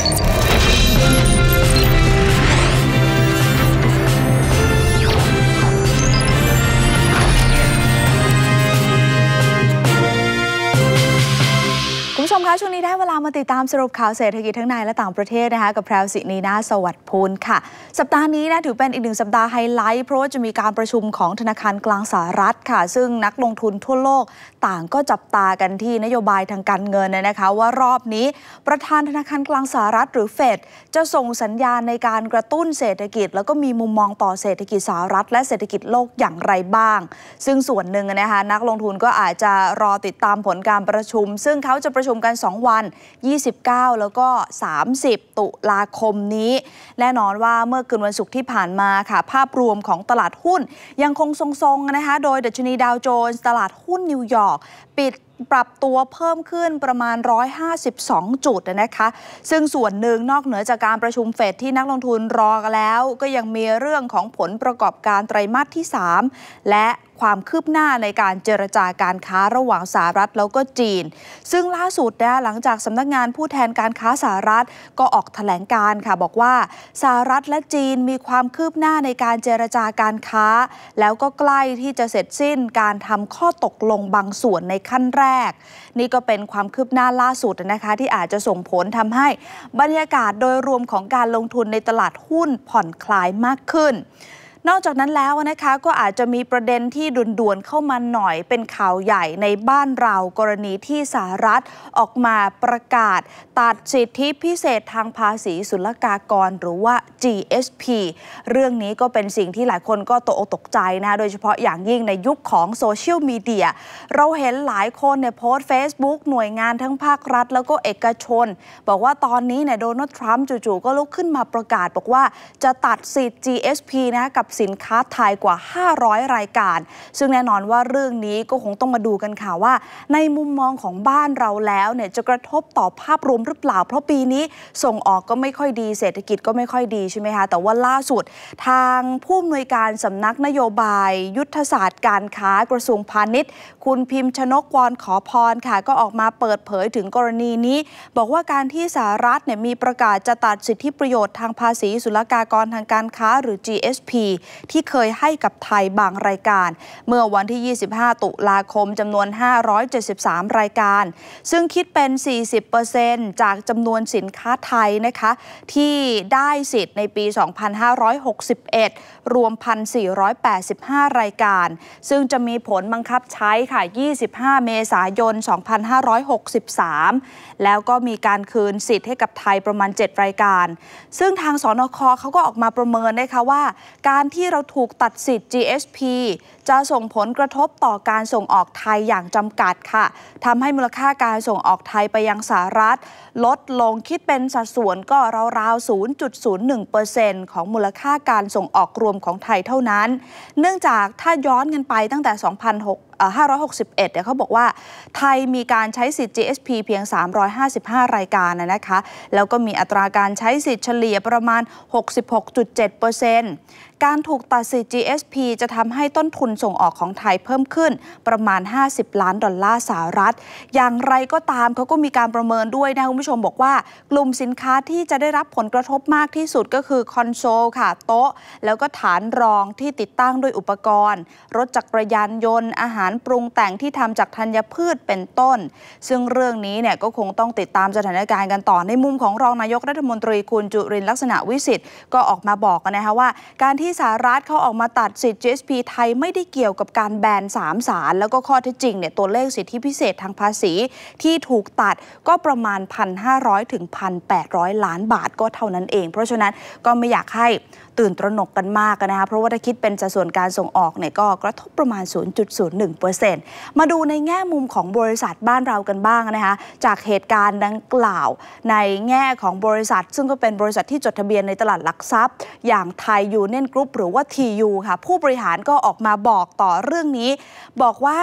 คุณผู้ชมคะช่วงนี้ได้เวลามาติดตามสรุปข่าวเศรษฐกิจทั้งในและต่างประเทศนะคะกับแพรวศินีนาสวัสดิ์พูลค่ะวันนี้เรามาติดตามกันที่ประเด็นเรื่องของการเลือกตั้งผู้ว่าราชการจังหวัดนครราชสีมานะคะซึ่งทางผู้ว่าราชการจังหวัดนครราชสีมาก็ได้มีการเปิดเผยถึงผลการเลือกตั้งผู้ว่าราชการจังหวัดนครราชสีมานะคะที่มีการเลือกตั้งผู้ว่าราชการจังหวัดเขตพื้นที่การศึกษา กัน 2 วัน 29 แล้วก็ 30 ตุลาคมนี้แน่นอนว่าเมื่อคืนวันศุกร์ที่ผ่านมาค่ะภาพรวมของตลาดหุ้นยังคงทรงๆนะคะโดยดัชนีดาวโจนส์ตลาดหุ้นนิวยอร์กปิดปรับตัวเพิ่มขึ้นประมาณ152จุดนะคะซึ่งส่วนหนึ่งนอกเหนือจากการประชุมเฟดที่นักลงทุนรอกันแล้วก็ยังมีเรื่องของผลประกอบการไตรมาสที่ 3และความคืบหน้าในการเจรจาการค้าระหว่างสหรัฐแล้วก็จีนซึ่งล่าสุดหลังจากสำนักงานผู้แทนการค้าสหรัฐก็ออกแถลงการค่ะบอกว่าสหรัฐและจีนมีความคืบหน้าในการเจรจาการค้าแล้วก็ใกล้ที่จะเสร็จสิ้นการทำข้อตกลงบางส่วนในขั้นแรกนี่ก็เป็นความคืบหน้าล่าสุดนะคะที่อาจจะส่งผลทำให้บรรยากาศโดยรวมของการลงทุนในตลาดหุ้นผ่อนคลายมากขึ้นนอกจากนั้นแล้วนะคะก็อาจจะมีประเด็นที่ด่วนๆเข้ามาหน่อยเป็นข่าวใหญ่ในบ้านเรากรณีที่สหรัฐออกมาประกาศตัดสิทธิพิเศษทางภาษีศุลกากรหรือว่า GSP เรื่องนี้ก็เป็นสิ่งที่หลายคนก็ตกใจนะโดยเฉพาะอย่างยิ่งในยุคของโซเชียลมีเดียเราเห็นหลายคนโพสต์ Facebook หน่วยงานทั้งภาครัฐแล้วก็เอกชนบอกว่าตอนนี้โดนัลด์ทรัมป์จู่ๆก็ลุกขึ้นมาประกาศบอกว่าจะตัดสิทธิ GSP นะกับสินค้าไทยกว่า500รายการซึ่งแน่นอนว่าเรื่องนี้ก็คงต้องมาดูกันค่ะว่าในมุมมองของบ้านเราแล้วจะกระทบต่อภาพรวมหรือเปล่าเพราะปีนี้ส่งออกก็ไม่ค่อยดีเศรษฐกิจก็ไม่ค่อยดีใช่ไหมคะแต่ว่าล่าสุดทางผู้อำนวยการสำนักนโยบายยุทธศาสตร์การค้ากระทรวงพาณิชย์คุณพิมชนกวรขอพรค่ะก็ออกมาเปิดเผยถึงกรณีนี้บอกว่าการที่สหรัฐมีประกาศจะตัดสิทธิประโยชน์ทางภาษีศุลกากรทางการค้าหรือ GSPที่เคยให้กับไทยบางรายการเมื่อวันที่ 25 ตุลาคมจำนวน 573 รายการซึ่งคิดเป็น 40% จากจำนวนสินค้าไทยนะคะที่ได้สิทธิ์ในปี 2561 รวม 1,485 รายการซึ่งจะมีผลบังคับใช้ค่ะ 25 เมษายน 2563 แล้วก็มีการคืนสิทธิ์ให้กับไทยประมาณ 7 รายการซึ่งทางสนค.เขาก็ออกมาประเมินนะคะว่าการที่เราถูกตัดสิทธิ์ GSP จะส่งผลกระทบต่อการส่งออกไทยอย่างจำกัดค่ะทำให้มูลค่าการส่งออกไทยไปยังสหรัฐลดลงคิดเป็นสัดส่วนก็ราวๆ 0.01% ของมูลค่าการส่งออกรวมของไทยเท่านั้นเนื่องจากถ้าย้อนกันไปตั้งแต่2561 เขาบอกว่าไทยมีการใช้สิทธิ์ GSP เพียง355รายการนะคะแล้วก็มีอัตราการใช้สิทธิ์เฉลี่ยประมาณ 66.7% การถูกตัดสิทธิ์ GSP จะทำให้ต้นทุนส่งออกของไทยเพิ่มขึ้นประมาณ$50 ล้านอย่างไรก็ตามเขาก็มีการประเมินด้วยนะคุณผู้ชมบอกว่ากลุ่มสินค้าที่จะได้รับผลกระทบมากที่สุดก็คือคอนโซลค่ะโต๊ะแล้วก็ฐานรองที่ติดตั้งด้วยอุปกรณ์รถจักรยานยนต์อาหารปรุงแต่งที่ทำจากธัญพืชเป็นต้นซึ่งเรื่องนี้ก็คงต้องติดตามสถานการณ์กันต่อในมุมของรองนายกรัฐมนตรีคุณจุรินทร์ลักษณะวิสิทธิ์ก็ออกมาบอกกันนะคะว่าการที่สหรัฐเขาออกมาตัดสิทธิ์ GSP ไทยไม่ได้เกี่ยวกับการแบน3สารแล้วก็ข้อเท็จจริงตัวเลขสิทธิพิเศษทางภาษีที่ถูกตัดก็ประมาณ 1,500 ถึง 1,800 ล้านบาทก็เท่านั้นเองเพราะฉะนั้นก็ไม่อยากให้ตื่นตระหนกกันมากนะคะเพราะว่าถ้าคิดเป็นสัดส่วนการส่งออกก็กระทบประมาณ 0.01% มาดูในแง่มุมของบริษัทบ้านเรากันบ้างนะคะจากเหตุการณ์ดังกล่าวในแง่ของบริษัทซึ่งก็เป็นบริษัทที่จดทะเบียนในตลาดหลักทรัพย์อย่างไทยยูเนี่ยนกรุ๊ปหรือว่า TU ค่ะผู้บริหารก็ออกมาบอกต่อเรื่องนี้บอกว่า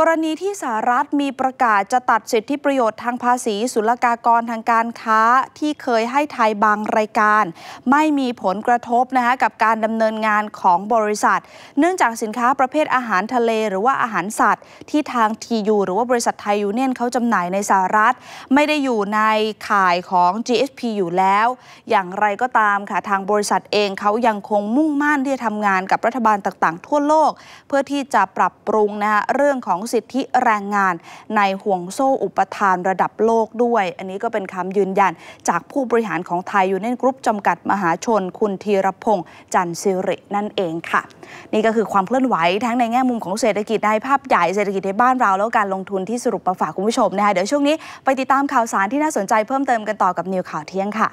กรณีที่สหรัฐมีประกาศจะตัดสิทธิประโยชน์ทางภาษีศุลกากรทางการค้าที่เคยให้ไทยบางรายการไม่มีผลกระทบนะคะกับการดำเนินงานของบริษัทเนื่องจากสินค้าประเภทอาหารทะเลหรือว่าอาหารสัตว์ที่ทาง TU หรือว่าบริษัทไทยยูเนี่ยนเขาจำหน่ายในสหรัฐไม่ได้อยู่ในข่ายของ GSP อยู่แล้วอย่างไรก็ตามค่ะทางบริษัทเองเขายังคงมุ่งมั่นที่จะทำงานกับรัฐบาลต่างๆทั่วโลกเพื่อที่จะปรับปรุงนะคะเรื่องของสิทธิแรงงานในห่วงโซ่อุปทานระดับโลกด้วยอันนี้ก็เป็นคำยืนยันจากผู้บริหารของไทยยูเนี่ยนกรุ๊ปจำกัดมหาชนคุณธีรพงษ์จันทร์สิรินั่นเองค่ะนี่ก็คือความเคลื่อนไหวทั้งในแง่มุมของเศรษฐกิจในภาพใหญ่เศรษฐกิจในบ้านเราแล้วการลงทุนที่สรุปมาฝากคุณผู้ชมนะคะเดี๋ยวช่วงนี้ไปติดตามข่าวสารที่น่าสนใจเพิ่มเติมกันต่อกับนิวข่าวเที่ยงค่ะ